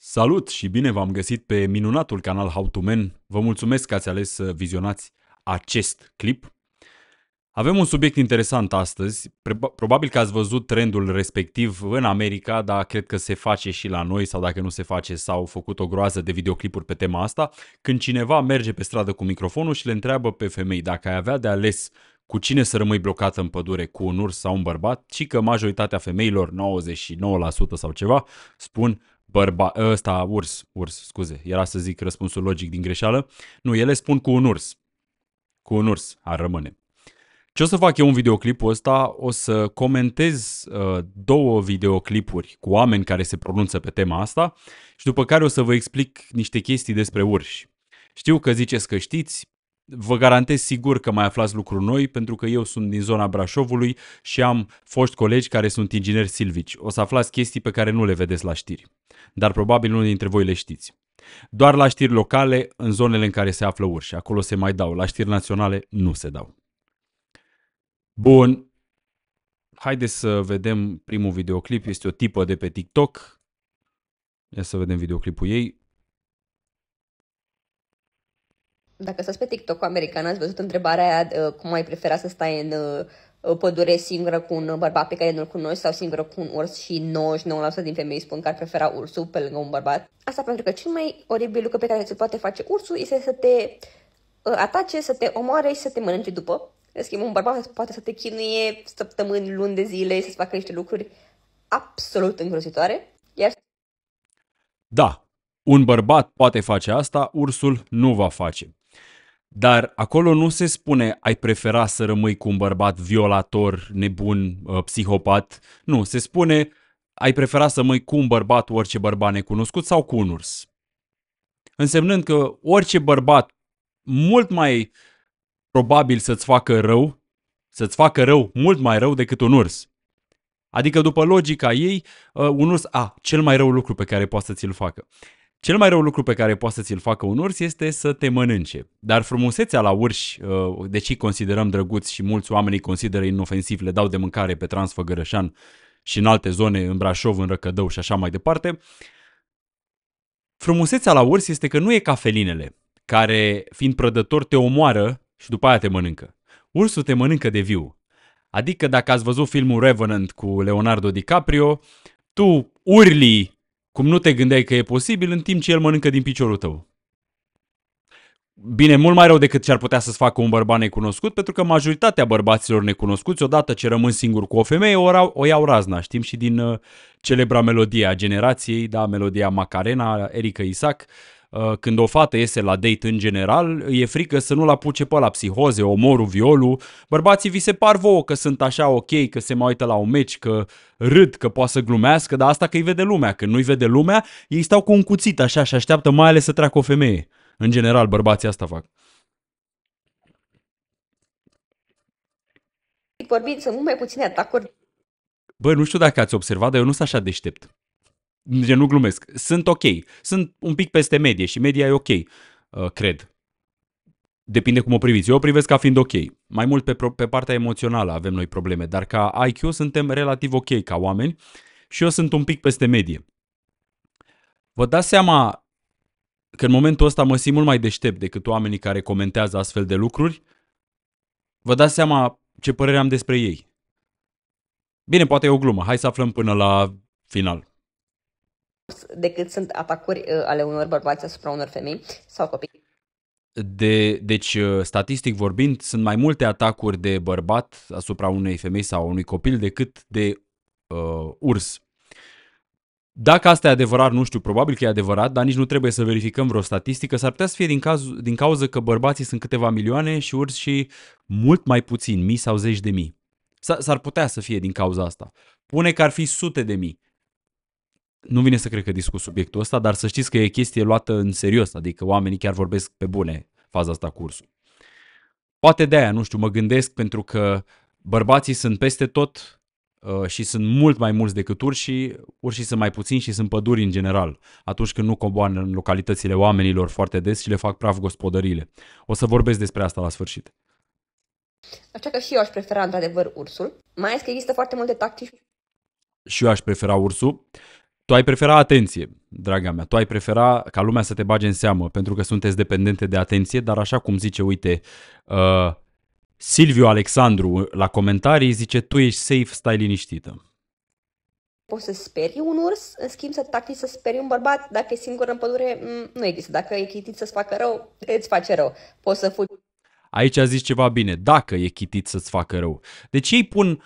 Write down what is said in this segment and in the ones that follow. Salut și bine v-am găsit pe minunatul canal HowToMan. Vă mulțumesc că ați ales să vizionați acest clip. Avem un subiect interesant astăzi. Probabil că ați văzut trendul respectiv în America, dar cred că se face și la noi, sau dacă nu se face, s-au făcut o groază de videoclipuri pe tema asta, când cineva merge pe stradă cu microfonul și le întreabă pe femei dacă ai avea de ales cu cine să rămâi blocată în pădure, cu un urs sau un bărbat, ci că majoritatea femeilor, 99% sau ceva, spun urs, era să zic răspunsul logic din greșeală. Nu, ele spun cu un urs. Cu un urs ar rămâne. Ce o să fac eu în videoclipul ăsta? O să comentez două videoclipuri cu oameni care se pronunță pe tema asta și după care o să vă explic niște chestii despre urși. Știu că ziceți că știți, vă garantez sigur că mai aflați lucruri noi, pentru că eu sunt din zona Brașovului și am foști colegi care sunt ingineri silvici. O să aflați chestii pe care nu le vedeți la știri, dar probabil unul dintre voi le știți. Doar la știri locale, în zonele în care se află urși, acolo se mai dau, la știri naționale nu se dau. Bun, haideți să vedem primul videoclip, este o tipă de pe TikTok. Ia să vedem videoclipul ei. Dacă stați pe TikTok cu american, ați văzut întrebarea aia, cum ai prefera să stai în pădure singură cu un bărbat pe care nu-l cunoști sau singură cu un urs, și 99% din femei spun că ar prefera ursul pe lângă un bărbat. Asta pentru că cel mai oribil lucru pe care ți-l poate face ursul este să te atace, să te omoare și să te mănânce după. În schimb, un bărbat poate să te chinuie săptămâni, luni de zile, să-ți facă niște lucruri absolut îngrozitoare. Iar... Da, un bărbat poate face asta, ursul nu va face. Dar acolo nu se spune ai prefera să rămâi cu un bărbat violator, nebun, psihopat. Nu, se spune ai prefera să rămâi cu un bărbat, orice bărbat necunoscut, sau cu un urs. Însemnând că orice bărbat mult mai probabil să-ți facă rău, mult mai rău decât un urs. Adică după logica ei, un urs, cel mai rău lucru pe care poate să ți-l facă. Cel mai rău lucru pe care poate să ți-l facă un urs este să te mănânce. Dar frumusețea la urși, deși considerăm drăguți și mulți oameni îi consideră inofensiv, le dau de mâncare pe Transfăgărășan și în alte zone, în Brașov, în Răcădău și așa mai departe, frumusețea la urs este că nu e ca felinele, care, fiind prădător, te omoară și după aia te mănâncă. Ursul te mănâncă de viu. Adică dacă ați văzut filmul Revenant cu Leonardo DiCaprio, tu urli cum nu te gândeai că e posibil, în timp ce el mănâncă din piciorul tău. Bine, mult mai rău decât ce ar putea să-ți facă un bărbat necunoscut, pentru că majoritatea bărbaților necunoscuți, odată ce rămân singur cu o femeie, o iau razna. Știm și din celebra melodie a generației, da, melodia Macarena, Erica Isac, când o fată iese la date în general, e frică să nu-l apuce pe la psihoze, omorul, violul. Bărbații vi se par vouă că sunt așa ok, că se mai uită la un meci, că râd, că poate să glumească, dar asta că îi vede lumea. Când nu-i vede lumea, ei stau cu un cuțit așa și așteaptă mai ales să treacă o femeie. În general, bărbații asta fac. Vorbind, sunt mult mai puține atacuri. Bă, nu știu dacă ați observat, dar eu nu sunt așa deștept. Nu glumesc. Sunt ok. Sunt un pic peste medie și media e ok, cred. Depinde cum o priviți. Eu o privesc ca fiind ok. Mai mult pe partea emoțională avem noi probleme, dar ca IQ suntem relativ ok ca oameni și eu sunt un pic peste medie. Vă dați seama că în momentul ăsta mă simt mult mai deștept decât oamenii care comentează astfel de lucruri. Vă dați seama ce părere am despre ei. Bine, poate e o glumă. Hai să aflăm până la final. Decât sunt atacuri ale unor bărbați asupra unor femei sau copii. Deci, statistic vorbind, sunt mai multe atacuri de bărbat asupra unei femei sau unui copil decât de urs. Dacă asta e adevărat, nu știu, probabil că e adevărat, dar nici nu trebuie să verificăm vreo statistică. S-ar putea să fie din cauza că bărbații sunt câteva milioane și urși mult mai puțin, mii sau zeci de mii. S-ar putea să fie din cauza asta. Pune că ar fi sute de mii. Nu vine să cred că discut subiectul ăsta, dar să știți că e chestie luată în serios, adică oamenii chiar vorbesc pe bune faza asta cu ursul. Poate de aia, nu știu, mă gândesc, pentru că bărbații sunt peste tot și sunt mult mai mulți decât urși, urșii sunt mai puțini și sunt păduri în general, atunci când nu coboară în localitățile oamenilor foarte des și le fac praf gospodăriile. O să vorbesc despre asta la sfârșit. Așa că și eu aș prefera într-adevăr ursul, mai ales că există foarte multe tactici. Și eu aș prefera ursul. Tu ai prefera atenție, draga mea, tu ai prefera ca lumea să te bage în seamă pentru că sunteți dependente de atenție, dar așa cum zice, uite, Silviu Alexandru la comentarii zice, tu ești safe, stai liniștită. Poți să sperii un urs, în schimb să tactici să sperii un bărbat, dacă e singur în pădure, nu există, dacă e chitit să-ți facă rău, îți face rău, poți să fugi. Aici a zis ceva bine, dacă e chitit să-ți facă rău. Deci ei pun,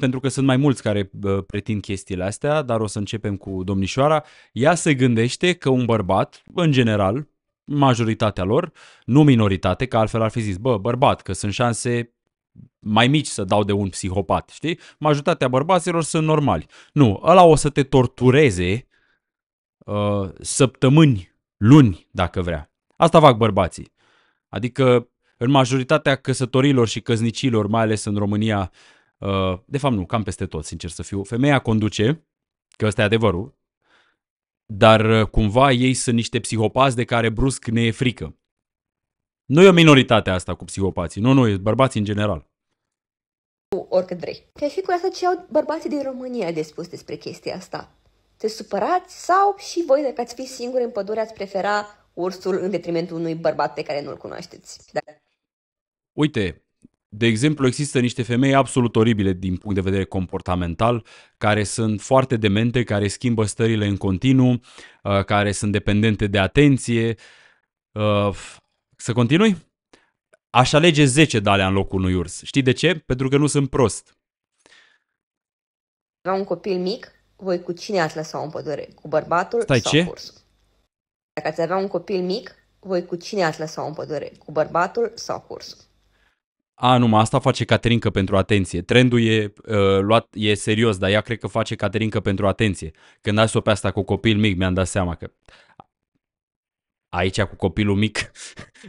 pentru că sunt mai mulți care pretind chestiile astea, dar o să începem cu domnișoara, ea se gândește că un bărbat, în general, majoritatea lor, nu minoritate, că altfel ar fi zis, bă, bărbat, că sunt șanse mai mici să dau de un psihopat, știi? Majoritatea bărbaților sunt normali. Nu, ăla o să te tortureze săptămâni, luni, dacă vrea. Asta fac bărbații. Adică în majoritatea căsătorilor și căsnicilor, mai ales în România, de fapt nu, cam peste tot, sincer să fiu, femeia conduce, că ăsta e adevărul, dar cumva ei sunt niște psihopați de care brusc ne e frică. Nu e o minoritate asta cu psihopații, nu, e bărbații în general. Oricât vrei. Te-aș fi curioasă ce au bărbații din România de spus despre chestia asta. Te supărați sau și voi, dacă ați fi singuri în pădure, ați prefera ursul în detrimentul unui bărbat pe care nu-l cunoașteți? Uite, de exemplu, există niște femei absolut oribile din punct de vedere comportamental, care sunt foarte demente, care schimbă stările în continuu, care sunt dependente de atenție. Să continui? Aș alege 10 de-alea în locul unui urs. Știi de ce? Pentru că nu sunt prost. Avea un copil mic, voi cu cine ați lăsa în pădure? Cu bărbatul sau cu ursul? Dacă ați avea un copil mic, voi cu cine ați lăsa în pădure? Cu bărbatul sau cu ursul? A, numai asta face Caterinca pentru atenție. Trendul e, e serios, dar ea cred că face Caterinca pentru atenție. Când ai o pe asta cu copil mic, mi-am dat seama că... Aici cu copilul mic,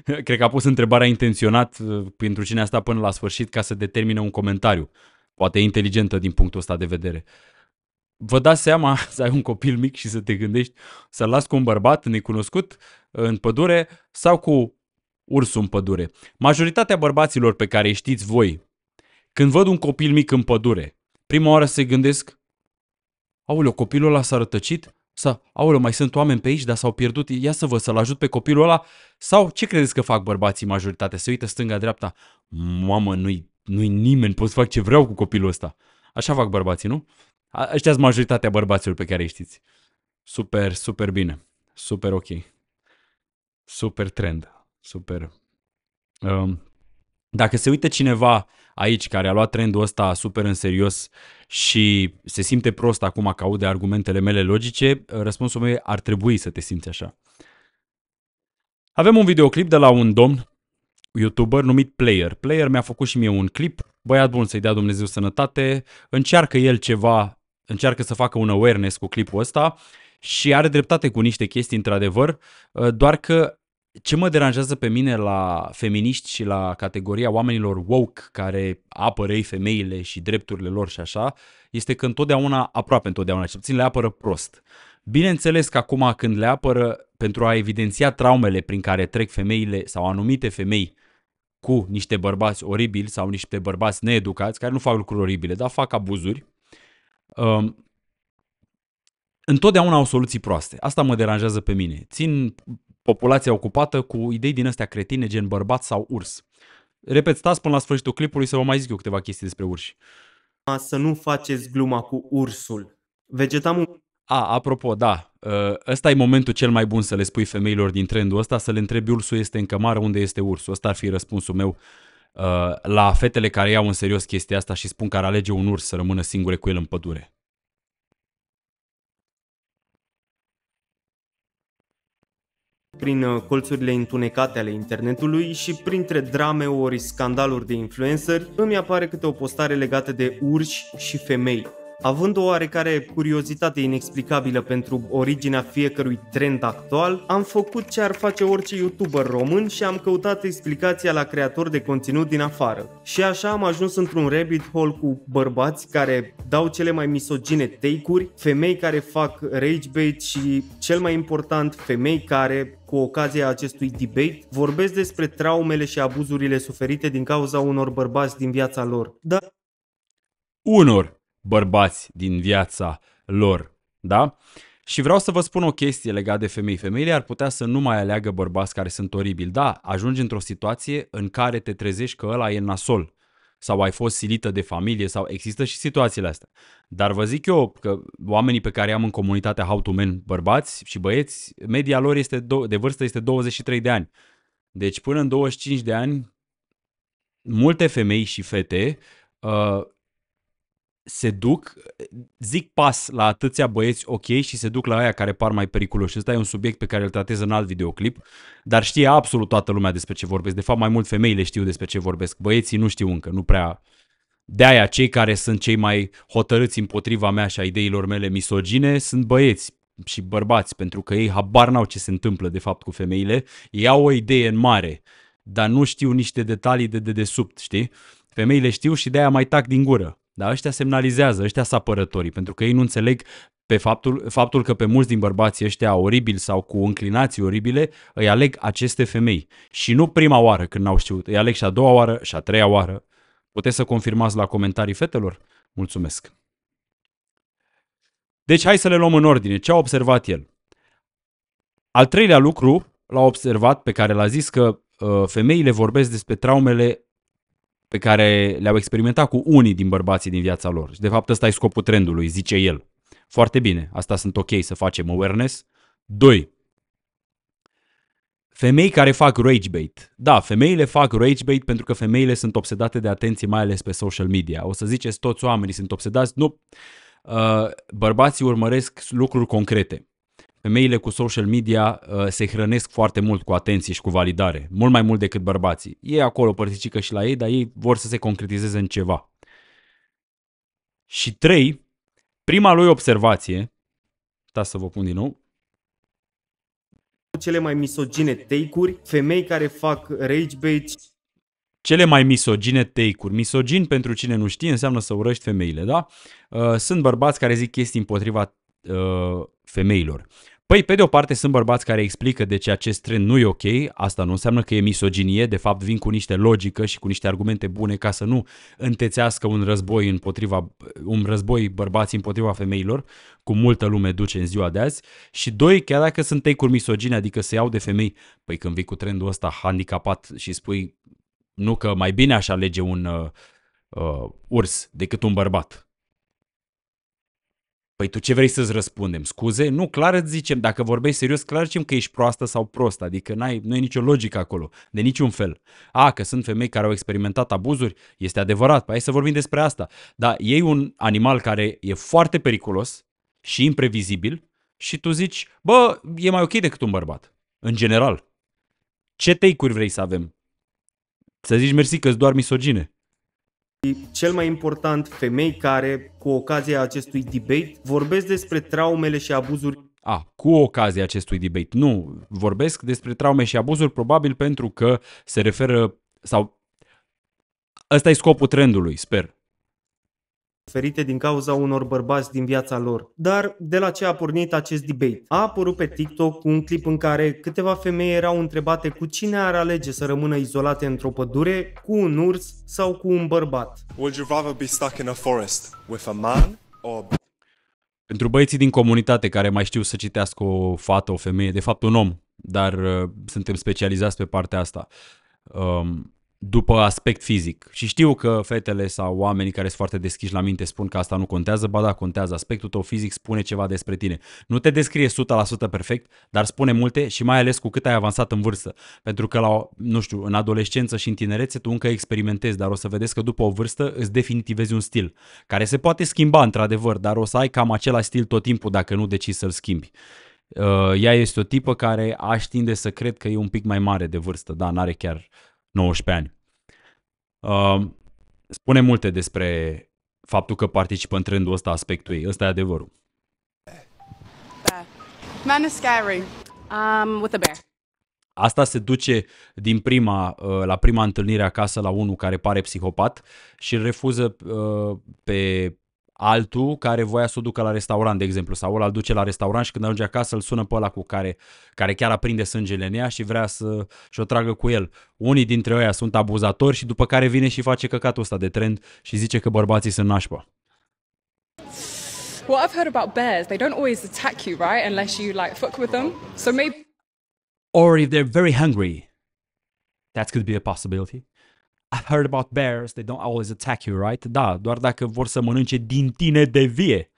cred că a pus întrebarea intenționat pentru cine a stat până la sfârșit ca să determine un comentariu. Poate e inteligentă din punctul ăsta de vedere. Vă dați seama să ai un copil mic și să te gândești să-l las cu un bărbat necunoscut în pădure sau cu ursul în pădure? Majoritatea bărbaților pe care îi știți voi, când văd un copil mic în pădure, prima oară se gândesc, aoleu, copilul ăla s-a rătăcit? Sau, aoleu, mai sunt oameni pe aici, dar s-au pierdut, ia să văd, să-l ajut pe copilul ăla? Sau ce credeți că fac bărbații majoritatea? Se uită stânga-dreapta, mamă, nu-i nimeni, pot să fac ce vreau cu copilul ăsta. Așa fac bărbații, nu? Ăștia-s majoritatea bărbaților pe care îi știți. Super, super bine, super ok, super trend, super... Dacă se uită cineva aici care a luat trendul ăsta super în serios și se simte prost acum că aude argumentele mele logice, răspunsul meu ar trebui să te simți așa. Avem un videoclip de la un domn YouTuber numit Player. Player mi-a făcut și mie un clip. Băiat bun, să-i dea Dumnezeu sănătate. Încearcă el ceva, încearcă să facă un awareness cu clipul ăsta și are dreptate cu niște chestii într-adevăr, doar că ce mă deranjează pe mine la feminiști și la categoria oamenilor woke care apără ei femeile și drepturile lor și așa, este că întotdeauna, aproape întotdeauna, cel puțin le apără prost. Bineînțeles că acum când le apără pentru a evidenția traumele prin care trec femeile sau anumite femei cu niște bărbați oribili sau niște bărbați needucați, care nu fac lucruri oribile, dar fac abuzuri, întotdeauna au soluții proaste. Asta mă deranjează pe mine. Țin populația ocupată cu idei din astea cretine, gen bărbat sau urs. Repet, stați până la sfârșitul clipului să vă mai zic eu câteva chestii despre urși. Să nu faceți gluma cu ursul. Vegetamul... A, apropo, da. Ăsta e momentul cel mai bun să le spui femeilor din trendul ăsta, să le întrebi ursul este în cămară, unde este ursul. Ăsta ar fi răspunsul meu la fetele care iau în serios chestia asta și spun că ar alege un urs să rămână singure cu el în pădure. Prin colțurile întunecate ale internetului și printre drame ori scandaluri de influenceri, îmi apare câte o postare legată de urși și femei. Având o oarecare curiozitate inexplicabilă pentru originea fiecărui trend actual, am făcut ce ar face orice YouTuber român și am căutat explicația la creatori de conținut din afară. Și așa am ajuns într-un rabbit hole cu bărbați care dau cele mai misogine take-uri, femei care fac rage bait și, cel mai important, femei care, cu ocazia acestui debate, vorbesc despre traumele și abuzurile suferite din cauza unor bărbați din viața lor. Dar... Unor bărbați din viața lor, da? Și vreau să vă spun o chestie legată de femei. Femeile ar putea să nu mai aleagă bărbați care sunt oribili. Da, ajungi într-o situație în care te trezești că ăla e nasol sau ai fost silită de familie sau există și situațiile astea. Dar vă zic eu că oamenii pe care am în comunitatea HowToMan, bărbați și băieți, media lor este de vârstă este 23 de ani. Deci până în 25 de ani, multe femei și fete se duc, zic pas la atâția băieți ok și se duc la aia care par mai periculoși. Ăsta e un subiect pe care îl tratez în alt videoclip, dar știe absolut toată lumea despre ce vorbesc. De fapt, mai mult femeile știu despre ce vorbesc. Băieții nu știu încă, nu prea. De-aia cei care sunt cei mai hotărâți împotriva mea și a ideilor mele misogine sunt băieți și bărbați, pentru că ei habar n-au ce se întâmplă de fapt cu femeile. Ei au o idee în mare, dar nu știu niște detalii de dedesubt, știi? Femeile știu și de-aia mai tac din gură. Dar ăștia semnalizează, ăștia sunt apărătorii, pentru că ei nu înțeleg pe faptul că pe mulți din bărbații ăștia oribili sau cu înclinații oribile îi aleg aceste femei. Și nu prima oară când n-au știut, îi aleg și a doua oară și a treia oară. Puteți să confirmați la comentarii, fetelor? Mulțumesc! Deci hai să le luăm în ordine. Ce a observat el? Al treilea lucru l-a observat, pe care l-a zis că femeile vorbesc despre traumele pe care le-au experimentat cu unii din bărbații din viața lor. Și de fapt ăsta e scopul trendului, zice el. Foarte bine, asta sunt ok să facem awareness. 2. Femei care fac rage bait. Da, femeile fac rage bait pentru că femeile sunt obsedate de atenție, mai ales pe social media. O să ziceți toți oamenii sunt obsedați. Nu. Bărbații urmăresc lucruri concrete. Femeile cu social media se hrănesc foarte mult cu atenție și cu validare, mult mai mult decât bărbații. Ei acolo părticică și la ei, dar ei vor să se concretizeze în ceva. Și 3, prima lui observație, stați să vă pun din nou, cele mai misogine take-uri, femei care fac rage bait. Cele mai misogine take-uri. Misogin, pentru cine nu știe, înseamnă să urăști femeile, da? Sunt bărbați care zic chestii împotriva femeilor. Păi, pe de o parte sunt bărbați care explică de ce acest trend nu e ok, asta nu înseamnă că e misoginie, de fapt vin cu niște logică și cu niște argumente bune ca să nu întețească un război bărbații împotriva femeilor, cum multă lume duce în ziua de azi. Și doi, chiar dacă sunt take-uri misogine, adică se iau de femei, păi când vii cu trendul ăsta handicapat și spui nu că mai bine aș alege un urs decât un bărbat. Păi tu ce vrei să-ți răspundem? Scuze? Nu, clar îți zicem, dacă vorbești serios, clar zicem că ești proastă sau prost, adică nu e nicio logică acolo, de niciun fel. A, că sunt femei care au experimentat abuzuri, este adevărat, hai să vorbim despre asta. Dar iei un animal care e foarte periculos și imprevizibil și tu zici, bă, e mai ok decât un bărbat, în general. Ce take-uri vrei să avem? Să zici mersi că-s doar misogine. Cel mai important, femei care, cu ocazia acestui debate, vorbesc despre traumele și abuzuri. Cu ocazia acestui debate. Nu, vorbesc despre traume și abuzuri, probabil pentru că se referă, sau ăsta e scopul trendului, sper. Ferite din cauza unor bărbați din viața lor. Dar de la ce a pornit acest debate? A apărut pe TikTok un clip în care câteva femei erau întrebate cu cine ar alege să rămână izolate într-o pădure, cu un urs sau cu un bărbat. Would you rather be stuck in a forest with a man or... Pentru băieții din comunitate care mai știu să citească o fată, o femeie, de fapt un om, dar suntem specializați pe partea asta. După aspect fizic. Și știu că fetele sau oamenii care sunt foarte deschiși la minte spun că asta nu contează, ba da, contează. Aspectul tău fizic spune ceva despre tine. Nu te descrie 100% perfect, dar spune multe și mai ales cu cât ai avansat în vârstă. Pentru că, în adolescență și în tinerețe tu încă experimentezi, dar o să vedeți că după o vârstă îți definitivezi un stil, care se poate schimba într-adevăr, dar o să ai cam același stil tot timpul dacă nu decizi să-l schimbi. Ea este o tipă care aș tinde să cred că e un pic mai mare de vârstă, dar n-are chiar 19 ani. Spune multe despre faptul că participă în trendul ăsta, aspectul ei. Ăsta e adevărul. Asta se duce din la prima întâlnire acasă la unul care pare psihopat și îl refuză pe altul care voia să o ducă la restaurant, de exemplu, sau ăla îl duce la restaurant și când ajunge acasă îl sună pe ăla cu care chiar aprinde sângele în ea și vrea să și-o tragă cu el. Unii dintre ăia sunt abuzatori și după care vine și face căcatul ăsta de trend și zice că bărbații sunt nașpa. What I've heard about bears, they don't always attack you, right? Unless you like fuck with them. So maybe or if they're very hungry. That could be a possibility. I've heard about bears, they don't always attack you, right? Da, doar dacă vor să mănânce din tine de vie.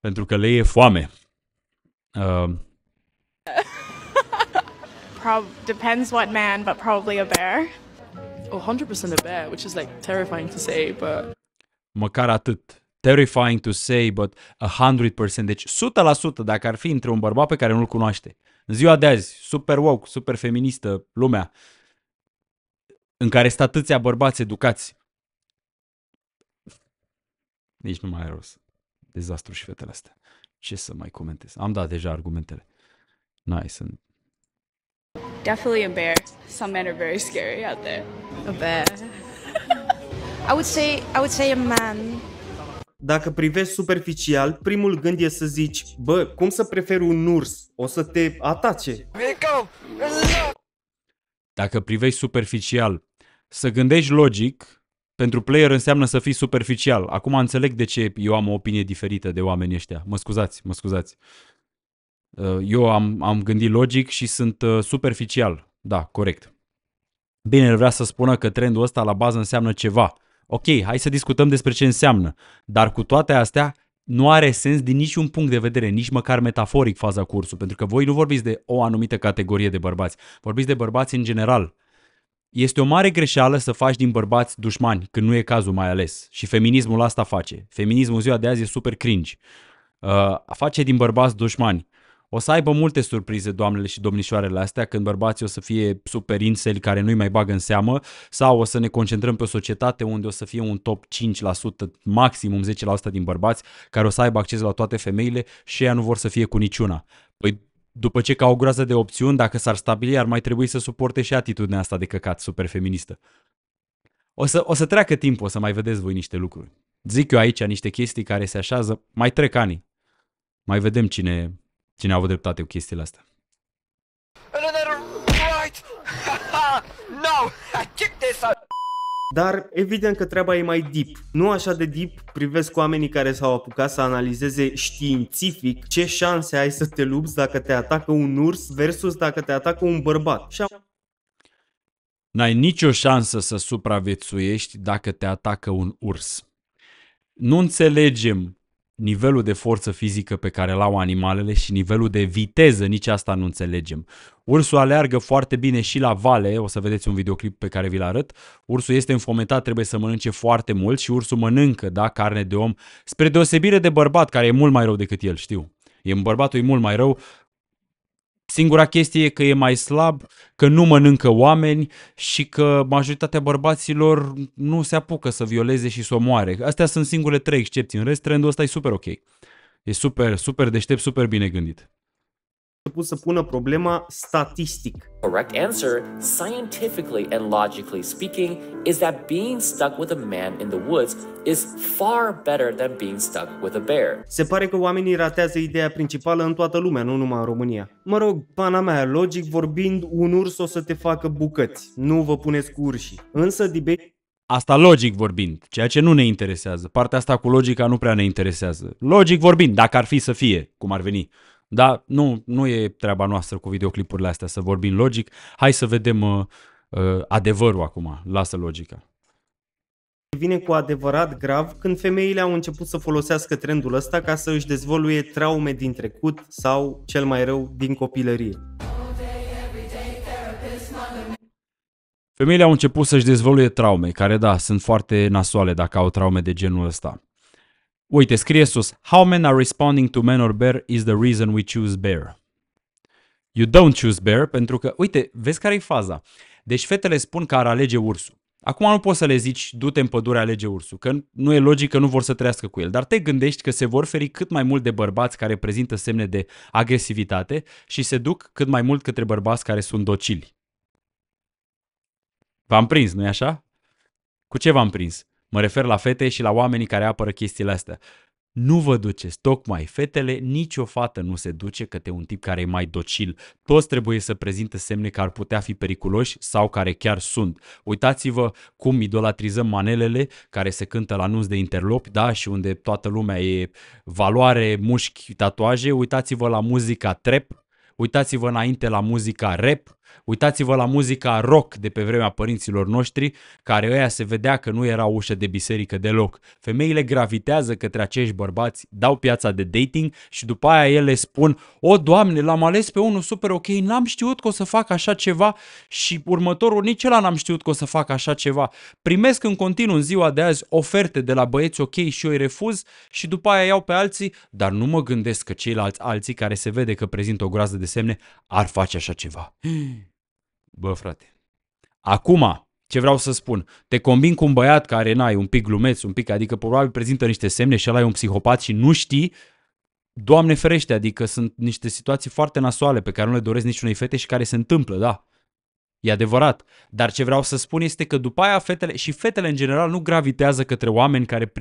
Pentru că le e foame. Depends what man, but probably a bear. 100% a bear, which is like terrifying to say, but măcar atât. Terrifying to say, but 100%. Deci 100% dacă ar fi între un bărbat pe care nu-l cunoaște. În ziua de azi, super woke, super feministă, lumea în care sunt atâția bărbați educați. Nici nu mai are rost. Dezastru și fetele astea. Ce să mai comentez? Am dat deja argumentele. Nice. Definitely a bear. Some men are very scary out there. A bear. I would say a man. Dacă privești superficial, primul gând e să zici, bă, cum să preferi un urs? O să te atace. Dacă privești superficial, să gândești logic, pentru player înseamnă să fii superficial. Acum înțeleg de ce eu am o opinie diferită de oamenii ăștia. Mă scuzați. Eu am gândit logic și sunt superficial. Da, corect. Bine, vrea să spună că trendul ăsta la bază înseamnă ceva. Ok, hai să discutăm despre ce înseamnă. Dar cu toate astea, nu are sens din niciun punct de vedere, nici măcar metaforic faza cu ursul, pentru că voi nu vorbiți de o anumită categorie de bărbați, vorbiți de bărbați în general. Este o mare greșeală să faci din bărbați dușmani, când nu e cazul mai ales. Și feminismul asta face. Feminismul ziua de azi e super cringe. Face din bărbați dușmani. O să aibă multe surprize doamnele și domnișoarele astea când bărbații o să fie super inceli care nu-i mai bagă în seamă sau o să ne concentrăm pe o societate unde o să fie un top 5%, maximum 10% din bărbați care o să aibă acces la toate femeile și ea nu vor să fie cu niciuna. Păi după ce ca o groază de opțiuni, dacă s-ar stabili, ar mai trebui să suporte și atitudinea asta de căcat super feministă. O să treacă timp, o să mai vedeți voi niște lucruri. Zic eu aici niște chestii care se așează, mai trec ani. Mai vedem cine a avut dreptate cu chestiile astea. Dar evident că treaba e mai deep. Nu așa de deep privesc oamenii care s-au apucat să analizeze științific ce șanse ai să te lupți dacă te atacă un urs versus dacă te atacă un bărbat. N-ai nicio șansă să supraviețuiești dacă te atacă un urs. Nu înțelegem nivelul de forță fizică pe care îl au animalele și nivelul de viteză, nici asta nu înțelegem. Ursul aleargă foarte bine și la vale, o să vedeți un videoclip pe care vi-l arăt. Ursul este înfometat, trebuie să mănânce foarte mult și ursul mănâncă, da, carne de om, spre deosebire de bărbat, care e mult mai rău decât el, știu. Bărbatul e mult mai rău. Singura chestie e că e mai slab, că nu mănâncă oameni și că majoritatea bărbaților nu se apucă să violeze și să omoare. Astea sunt singurele trei excepții. În rest, trendul ăsta e super ok. E super, super deștept, super bine gândit. Început să pună problema statistic. Correct answer, scientifically and logically speaking, is that being stuck with a man in the woods is far better than being stuck with a bear. Se pare că oamenii ratează ideea principală în toată lumea, nu numai în România. Mă rog, pana mea, logic vorbind, un urs o să te facă bucăți. Nu vă puneți cu urșii. Însă debate. Asta logic vorbind, ceea ce nu ne interesează. Partea asta cu logica nu prea ne interesează. Logic vorbind, dacă ar fi să fie, cum ar veni. Dar nu e treaba noastră cu videoclipurile astea să vorbim logic. Hai să vedem adevărul acum. Lasă logica. Devine cu adevărat grav când femeile au început să folosească trendul ăsta ca să își dezvăluie traume din trecut sau, cel mai rău, din copilărie. Femeile au început să-și dezvăluie traume, care da, sunt foarte nasoale dacă au traume de genul ăsta. Uite, scrie sus, how men are responding to man or bear is the reason we choose bear. You don't choose bear, pentru că, uite, vezi care e faza. Deci fetele spun că ar alege ursul. Acum nu poți să le zici, du-te în pădure, alege ursul, că nu e logic că nu vor să trăiască cu el. Dar te gândești că se vor feri cât mai mult de bărbați care prezintă semne de agresivitate și se duc cât mai mult către bărbați care sunt docili. V-am prins, nu-i așa? Cu ce v-am prins? Mă refer la fete și la oamenii care apără chestiile astea. Nu vă duceți, tocmai fetele, nicio fată nu se duce către un tip care e mai docil. Toți trebuie să prezintă semne care ar putea fi periculoși sau care chiar sunt. Uitați-vă cum idolatrizăm manelele care se cântă la anunț de interlopi, da, și unde toată lumea e valoare, mușchi, tatuaje. Uitați-vă la muzica trap, uitați-vă înainte la muzica rap, uitați-vă la muzica rock de pe vremea părinților noștri, care ăia se vedea că nu era ușă de biserică deloc. Femeile gravitează către acești bărbați, dau piața de dating și după aia ele spun: o, Doamne, l-am ales pe unul super ok, n-am știut că o să fac așa ceva și următorul nici ăla n-am știut că o să fac așa ceva. Primesc în continuu în ziua de azi oferte de la băieți ok și eu îi refuz și după aia iau pe alții, dar nu mă gândesc că ceilalți alții care se vede că prezintă o groază de semne ar face așa ceva. Bă, frate, acum, ce vreau să spun, te combin cu un băiat care, n-ai, un pic glumeț, un pic, adică probabil prezintă niște semne și ăla e un psihopat și nu știi, Doamne ferește, adică sunt niște situații foarte nasoale pe care nu le doresc niciunei fete și care se întâmplă, da, e adevărat, dar ce vreau să spun este că după aia fetele, și fetele în general, nu gravitează către oameni care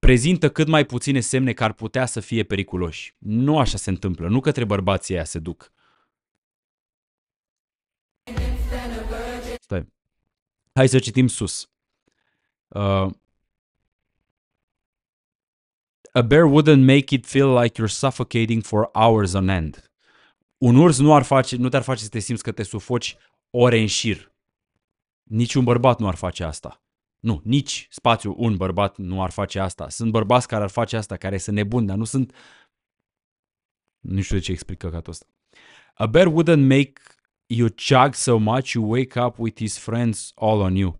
prezintă cât mai puține semne că ar putea să fie periculoși. Nu așa se întâmplă, nu către bărbații aia se duc. Stai. Hai să citim sus. A bear wouldn't make it feel like you're suffocating for hours on end. Un urs nu te-ar face să te simți că te sufoci ore în șir. Niciun bărbat nu ar face asta. Nu, nici spațiu un bărbat nu ar face asta. Sunt bărbați care ar face asta, care sunt nebuni, dar nu sunt... Nu știu de ce explic căcatul ăsta. A bear wouldn't make you chug so much you wake up with his friends all on you.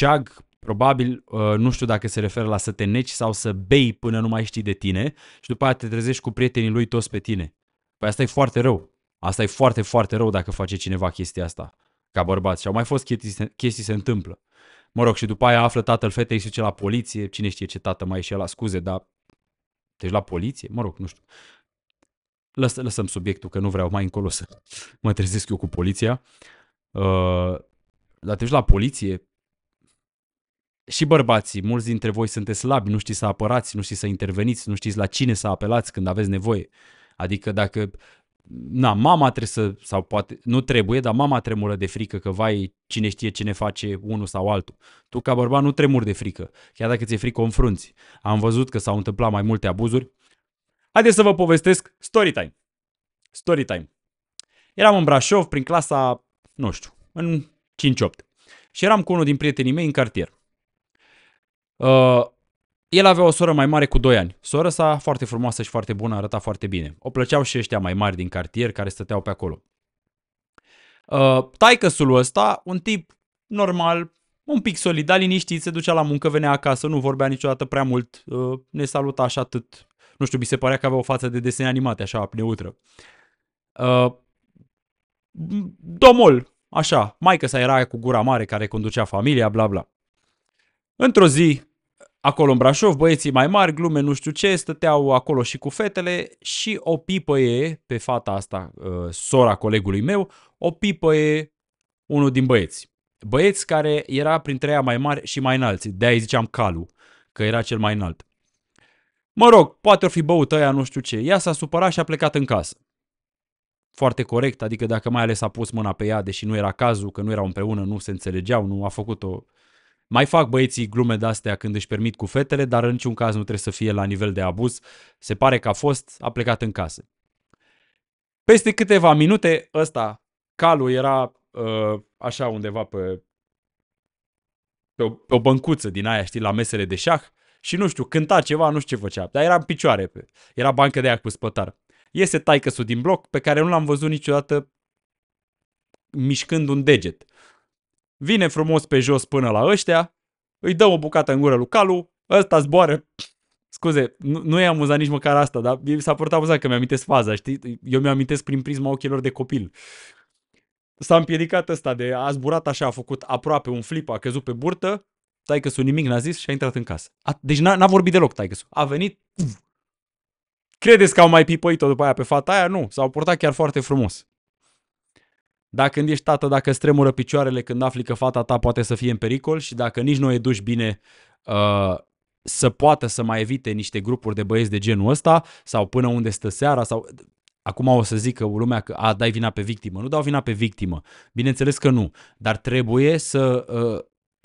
Chug, probabil, nu știu dacă se referă la să te neci sau să bei până nu mai știi de tine și după aia te trezești cu prietenii lui toți pe tine. Păi asta e foarte rău. Asta e foarte, foarte rău dacă face cineva chestia asta ca bărbați. Și au mai fost chestii se întâmplă. Mă rog, și după aia află tatăl fetei și se duce la poliție, cine știe ce tată mai e și el, scuze, dar deci la poliție? Mă rog, nu știu. Lăsăm subiectul, că nu vreau mai încolo să mă trezesc eu cu poliția. Dar te duci la poliție. Și bărbații, mulți dintre voi sunteți slabi, nu știți să apărați, nu știți să interveniți, nu știți la cine să apelați când aveți nevoie. Adică dacă... Na, mama trebuie să, sau poate, nu trebuie, dar mama tremură de frică că vai, cine știe ce ne face unul sau altul. Tu ca bărbat nu tremuri de frică, chiar dacă ți-e frică o înfrunți. Am văzut că s-au întâmplat mai multe abuzuri. Haideți să vă povestesc storytime. Storytime. Eram în Brașov prin clasa, nu știu, în 5-8. Și eram cu unul din prietenii mei în cartier. El avea o soră mai mare cu 2 ani. Sora sa foarte frumoasă și foarte bună, arăta foarte bine. O plăceau și ăștia mai mari din cartier care stăteau pe acolo. Taicăsul ăsta, un tip normal, un pic solidar, liniștit, se ducea la muncă, venea acasă, nu vorbea niciodată prea mult, ne saluta așa atât. Nu știu, mi se părea că avea o față de desene animate, așa, neutră. Domol, așa, maică sa era aia cu gura mare care conducea familia, bla bla. Într-o zi, acolo în Brașov, băieții mai mari, glume, nu știu ce, stăteau acolo și cu fetele și o pipăie pe fata asta, sora colegului meu, o pipăie unul din băieți. Băieți care era printre ea mai mari și mai înalți, de-aia îi ziceam Calu, că era cel mai înalt. Mă rog, poate o fi băut ăia, nu știu ce, ea s-a supărat și a plecat în casă. Foarte corect, adică dacă mai ales a pus mâna pe ea, deși nu era cazul, că nu erau împreună, nu se înțelegeau, nu a făcut-o... Mai fac băieții glume de-astea când își permit cu fetele, dar în niciun caz nu trebuie să fie la nivel de abuz. Se pare că a fost, a plecat în casă. Peste câteva minute, ăsta, Calu, era așa undeva pe o băncuță din aia, știi, la mesele de șah și nu știu, cânta ceva, nu știu ce făcea, dar era în picioare, era bancă de aia cu spătar. Iese taicăsul din bloc pe care nu l-am văzut niciodată mișcând un deget. Vine frumos pe jos până la ăștia, îi dă o bucată în gură lui Calu, ăsta zboară. Scuze, nu i-am amuzat nici măcar asta, dar s-a părut amuzat că mi-amintesc faza, știi? Eu mi-amintesc prin prisma ochilor de copil. S-a împiedicat ăsta, a zburat așa, a făcut aproape un flip, a căzut pe burtă, taicăsul nimic n-a zis și a intrat în casă. Deci n-a vorbit deloc taicăsul. A venit... Credeți că au mai pipăit-o după aia pe fata aia? Nu, s-au purtat chiar foarte frumos. Dacă când ești tată, dacă stremură picioarele când afli că fata ta poate să fie în pericol și dacă nici nu o educi bine, să poată să mai evite niște grupuri de băieți de genul ăsta sau până unde stă seara sau... Acum o să zică lumea că a, dai vina pe victimă. Nu dau vina pe victimă. Bineînțeles că nu. Dar trebuie să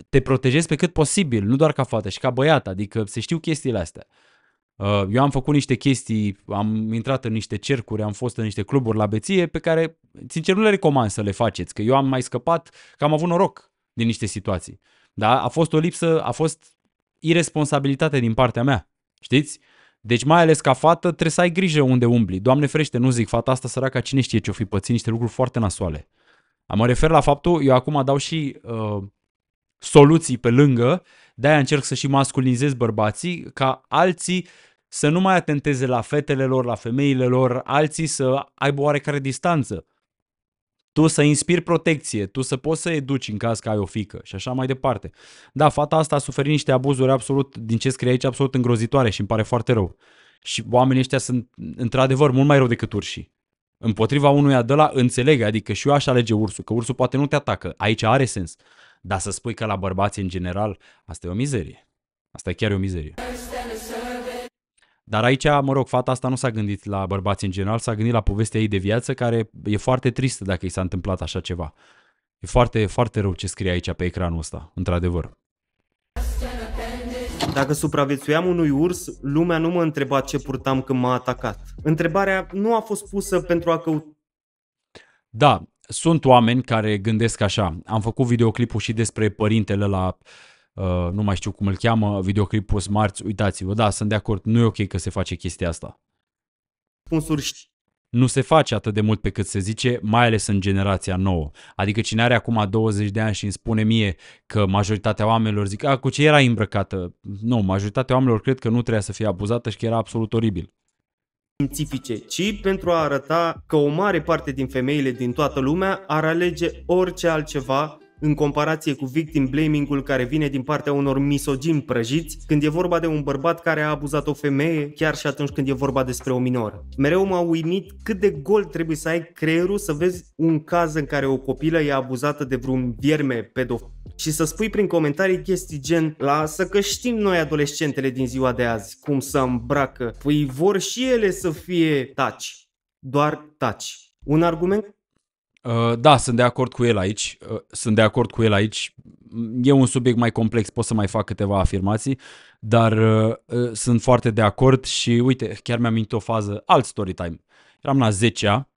te protejezi pe cât posibil. Nu doar ca fată și ca băiat. Adică se știu chestiile astea. Eu am făcut niște chestii, am intrat în niște cercuri, am fost în niște cluburi la beție pe care, sincer, nu le recomand să le faceți. Că eu am mai scăpat, că am avut noroc din niște situații. Da? A fost o lipsă, a fost iresponsabilitate din partea mea. Știți? Deci mai ales ca fată trebuie să ai grijă unde umbli. Doamne ferește, nu zic, fata asta săraca, cine știe ce-o fi pățit, niște lucruri foarte nasoale. Mă refer la faptul, eu acum dau și soluții pe lângă, de-aia încerc să și masculinizez bărbații, ca alții să nu mai atenteze la fetele lor, la femeile lor, alții să aibă oarecare distanță. Tu să inspiri protecție, tu să poți să educi în caz că ai o fiică și așa mai departe. Da, fata asta a suferit niște abuzuri absolut, din ce scrie aici, absolut îngrozitoare și îmi pare foarte rău. Și oamenii ăștia sunt într-adevăr mult mai rău decât urșii. Împotriva unuia de la înțeleg, adică și eu aș alege ursul, că ursul poate nu te atacă, aici are sens. Dar să spui că la bărbați în general, asta e o mizerie. Asta e chiar o mizerie. Dar aici, mă rog, fata asta nu s-a gândit la bărbați în general, s-a gândit la povestea ei de viață, care e foarte tristă dacă i s-a întâmplat așa ceva. E foarte, foarte rău ce scrie aici pe ecranul ăsta, într-adevăr. Dacă supraviețuiam unui urs, lumea nu mă întreba ce purtam când m-a atacat. Întrebarea nu a fost pusă pentru a căuta. Da, sunt oameni care gândesc așa. Am făcut videoclipul și despre părintele la... nu mai știu cum îl cheamă, videoclipul marți, uitați-vă, da, sunt de acord, nu e ok că se face chestia asta. Nu se face atât de mult pe cât se zice, mai ales în generația nouă. Adică cine are acum 20 de ani și îmi spune mie că majoritatea oamenilor zic, a, cu ce era îmbrăcată? Nu, majoritatea oamenilor cred că nu trebuia să fie abuzată și că era absolut oribil. Științifice, ci pentru a arăta că o mare parte din femeile din toată lumea ar alege orice altceva în comparație cu victim blaming-ul care vine din partea unor misogini prăjiți când e vorba de un bărbat care a abuzat o femeie, chiar și atunci când e vorba despre o minoră. Mereu m-a uimit cât de gol trebuie să ai creierul să vezi un caz în care o copilă e abuzată de vreun vierme pedofil și să spui prin comentarii chestii gen lasă că știm noi adolescentele din ziua de azi cum să îmbracă, păi vor și ele să fie taci, doar taci. Un argument? Da, sunt de acord cu el aici. E un subiect mai complex, pot să mai fac câteva afirmații, dar sunt foarte de acord și uite, chiar mi-am amintit o fază, alt story time. Eram la 10-a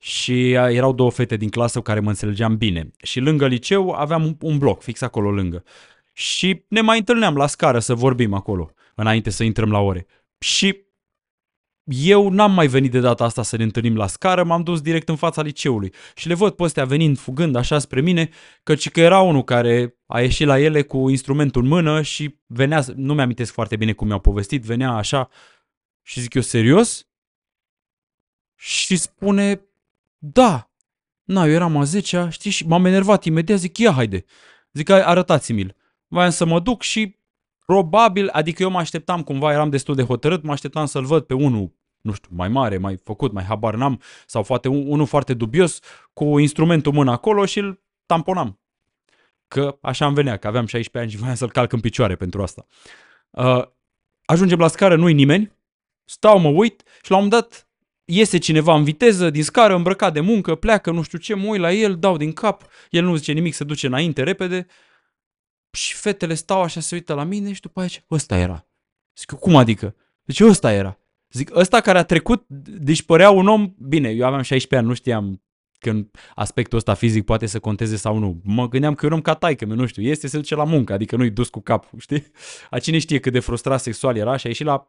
și erau două fete din clasă cu care mă înțelegeam bine și lângă liceu aveam un bloc fix acolo lângă și ne mai întâlneam la scară să vorbim acolo înainte să intrăm la ore și eu n-am mai venit de data asta să ne întâlnim la scară, m-am dus direct în fața liceului și le văd pe ăstea venind, fugând așa spre mine, căci că era unul care a ieșit la ele cu instrumentul în mână și venea, nu mi-amintesc foarte bine cum mi-au povestit, venea așa și zic eu, serios? Și spune, da, na, eu eram a 10-a, știi, și m-am enervat imediat, zic, ia haide, zic, arătați-mi-l, voiam să mă duc și probabil, adică eu mă așteptam cumva, eram destul de hotărât, mă așteptam să-l văd pe unul, nu știu, mai mare, mai făcut, mai habar n-am, sau poate unul foarte dubios, cu instrumentul în mână acolo și îl tamponam. Că așa îmi venea, că aveam 16 ani și voiam să-l calc în picioare pentru asta. Ajungem la scară, nu-i nimeni, stau, mă uit și la un moment dat iese cineva în viteză, din scară, îmbrăcat de muncă, pleacă, nu știu ce, mă uit la el, dau din cap, el nu zice nimic, se duce înainte repede. Și fetele stau așa, se uită la mine și după aia zice, ăsta era. Zic, cum adică? Deci ăsta era. Zic, ăsta care a trecut, deci părea un om, bine, eu aveam 16 ani, nu știam când aspectul ăsta fizic poate să conteze sau nu. Mă gândeam că e un om ca taică-miu, nu știu, este, se duce la muncă, adică nu-i dus cu capul, știi? A cine știe cât de frustrat sexual era și a ieșit la...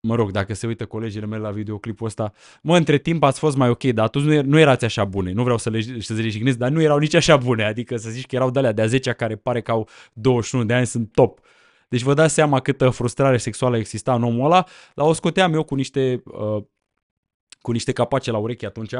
Mă rog, dacă se uită colegile mele la videoclipul ăsta, mă, între timp ați fost mai ok, dar atunci nu erați așa bune, nu vreau să le jignez, dar nu erau nici așa bune, adică să zici că erau de-alea de-a 10-a care pare că au 21 de ani, sunt top. Deci vă dați seama câtă frustrare sexuală exista în omul ăla, dar o scoteam eu cu niște capace la urechi atunci,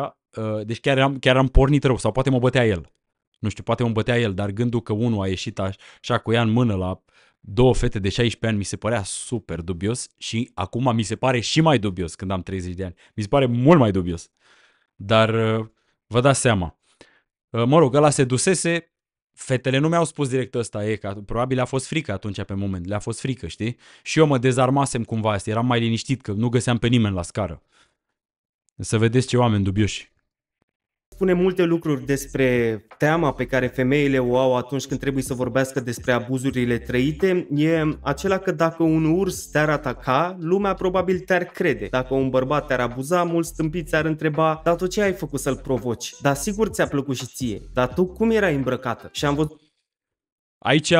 deci chiar am pornit rău, sau poate mă bătea el. Nu știu, poate mă bătea el, dar gândul că unul a ieșit așa cu ea în mână la... două fete de 16 ani mi se părea super dubios și acum mi se pare și mai dubios când am 30 de ani. Mi se pare mult mai dubios. Dar vă dați seama. Mă rog, ăla se dusese, Fetele nu mi-au spus direct ăsta, că probabil le-a fost frică atunci pe moment, le-a fost frică, știi? Și eu mă dezarmasem cumva asta, eram mai liniștit că nu găseam pe nimeni la scară. Să vedeți ce oameni dubioși. Spune multe lucruri despre teama pe care femeile o au atunci când trebuie să vorbească despre abuzurile trăite. E acela că dacă un urs te-ar ataca, lumea probabil te-ar crede. Dacă un bărbat te-ar abuza, mulți stâmpiți ar întreba: dar tu ce ai făcut să-l provoci? Dar sigur ți-a plăcut și ție. Dar tu cum erai îmbrăcată? Și am văzut... Aici,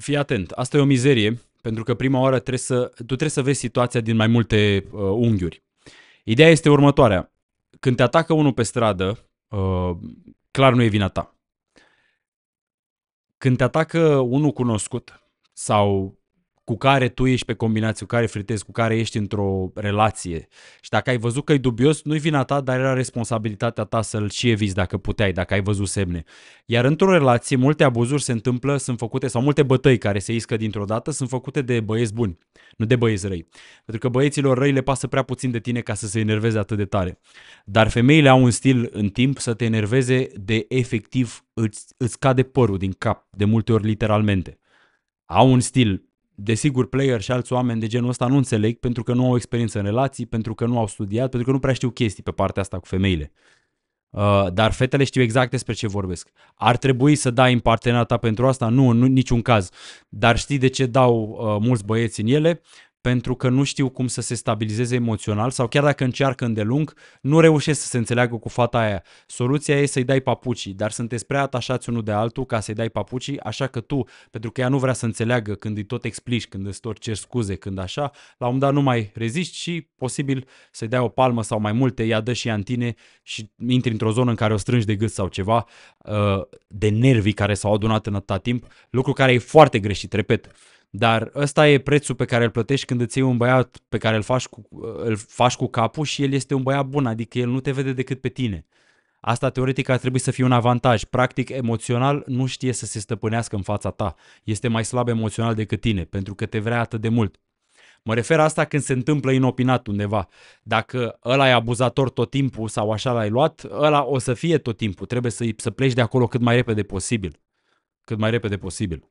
fii atent, asta e o mizerie, pentru că prima oară tu trebuie să vezi situația din mai multe unghiuri. Ideea este următoarea. Când te atacă unul pe stradă, clar nu e vina ta. Când te atacă unul cunoscut sau cu care tu ești pe combinație, cu care fritezi, cu care ești într-o relație și dacă ai văzut că e dubios, nu-i vina ta, dar era responsabilitatea ta să-l și eviți dacă puteai, dacă ai văzut semne. Iar într-o relație multe abuzuri se întâmplă, sunt făcute, sau multe bătăi care se iscă dintr-o dată sunt făcute de băieți buni, nu de băieți răi. Pentru că băieților răi le pasă prea puțin de tine ca să se enerveze atât de tare. Dar femeile au un stil în timp să te enerveze de efectiv îți cade părul din cap, de multe ori literalmente. Au un stil. Desigur, Player și alți oameni de genul ăsta nu înțeleg pentru că nu au experiență în relații, pentru că nu au studiat, pentru că nu prea știu chestii pe partea asta cu femeile. Dar fetele știu exact despre ce vorbesc. Ar trebui să dai în partenera ta pentru asta? Nu, în niciun caz. Dar știi de ce dau mulți băieți în ele? Pentru că nu știu cum să se stabilizeze emoțional sau chiar dacă încearcă îndelung, nu reușesc să se înțeleagă cu fata aia. Soluția e să-i dai papucii, dar sunteți prea atașați unul de altul ca să-i dai papucii, așa că tu, pentru că ea nu vrea să înțeleagă când îi tot explici, când îți tot ceri scuze, când așa, la un moment dat nu mai reziști și posibil să-i dai o palmă sau mai multe, ea dă și ea în tine și intri într-o zonă în care o strângi de gât sau ceva, de nervii care s-au adunat în atâta timp, lucru care e foarte greșit, repet. Dar ăsta e prețul pe care îl plătești când îți iei un băiat pe care îl faci cu capul și el este un băiat bun, adică el nu te vede decât pe tine. Asta teoretic ar trebui să fie un avantaj. Practic, emoțional nu știe să se stăpânească în fața ta. Este mai slab emoțional decât tine, pentru că te vrea atât de mult. Mă refer asta când se întâmplă inopinat undeva. Dacă ăla e abuzator tot timpul sau așa l-ai luat, ăla o să fie tot timpul. Trebuie să pleci de acolo cât mai repede posibil. Cât mai repede posibil.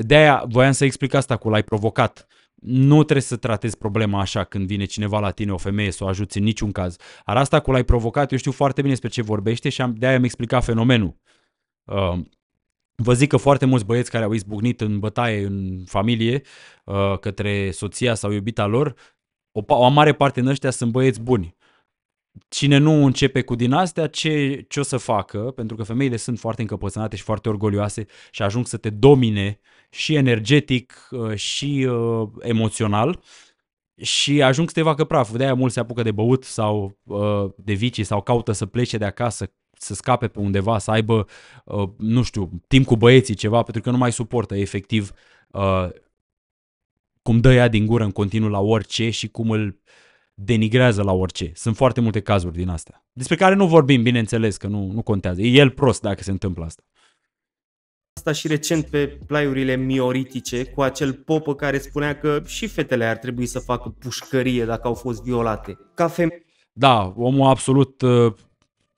De-aia voiam să explic asta cu l-ai provocat. Nu trebuie să tratezi problema așa când vine cineva la tine, o femeie, să o ajuți în niciun caz. Ar asta cu l-ai provocat, eu știu foarte bine despre ce vorbește și de-aia mi-am explicat fenomenul. Vă zic că foarte mulți băieți care au izbucnit în bătaie, în familie, către soția sau iubita lor, o mare parte din ăștia sunt băieți buni. Cine nu începe cu din astea, ce o să facă? Pentru că femeile sunt foarte încăpățânate și foarte orgolioase și ajung să te domine și energetic și emoțional și ajung să te facă praf. De-aia mulți se apucă de băut sau de vicii sau caută să plece de acasă, să scape pe undeva, să aibă, nu știu, timp cu băieții, ceva, pentru că nu mai suportă efectiv cum dă ea din gură în continuu la orice și cum îl denigrează la orice. Sunt foarte multe cazuri din astea, despre care nu vorbim, bineînțeles, că nu contează. E el prost dacă se întâmplă asta. Asta și recent pe play-urile mioritice, cu acel popă care spunea că și fetele ar trebui să facă pușcărie dacă au fost violate. Ca femeie... Da, omul absolut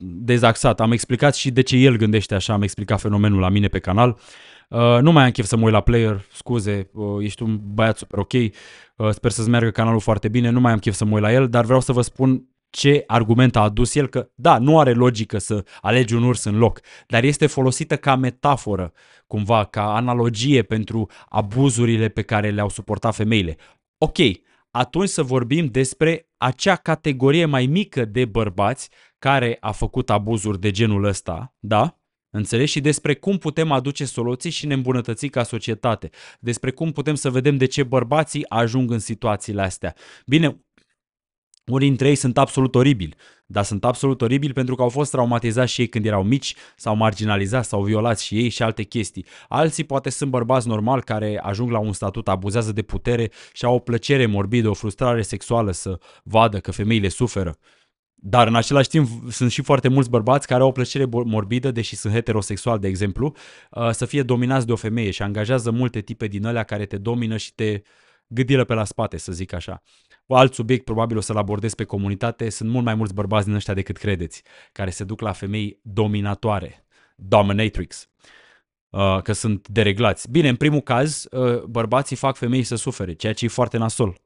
dezaxat. Am explicat și de ce el gândește așa, am explicat fenomenul la mine pe canal. Nu mai am chef să mă uit la Player, scuze, ești un băiat super ok, sper să-ți meargă canalul foarte bine, nu mai am chef să mă uit la el, dar vreau să vă spun ce argument a adus el, că da, nu are logică să alegi un urs în loc, dar este folosită ca metaforă, cumva, ca analogie pentru abuzurile pe care le-au suportat femeile. Ok, atunci să vorbim despre acea categorie mai mică de bărbați care a făcut abuzuri de genul ăsta, da? Înțelegi? Și despre cum putem aduce soluții și ne îmbunătăți ca societate. Despre cum putem să vedem de ce bărbații ajung în situațiile astea. Bine, unii dintre ei sunt absolut oribili, dar sunt absolut oribili pentru că au fost traumatizați și ei când erau mici, sau marginalizați, sau violați și ei și alte chestii. Alții poate sunt bărbați normali care ajung la un statut, abuzează de putere și au o plăcere morbidă, o frustrare sexuală să vadă că femeile suferă. Dar în același timp sunt și foarte mulți bărbați care au o plăcere morbidă, deși sunt heterosexuali, de exemplu, să fie dominați de o femeie și angajează multe tipe din alea care te domină și te gâdilă pe la spate, să zic așa. Un alt subiect, probabil o să-l abordez pe comunitate, sunt mult mai mulți bărbați din ăștia decât credeți, care se duc la femei dominatoare. dominatrix, că sunt dereglați. Bine, în primul caz, bărbații fac femei să sufere, ceea ce e foarte nasol.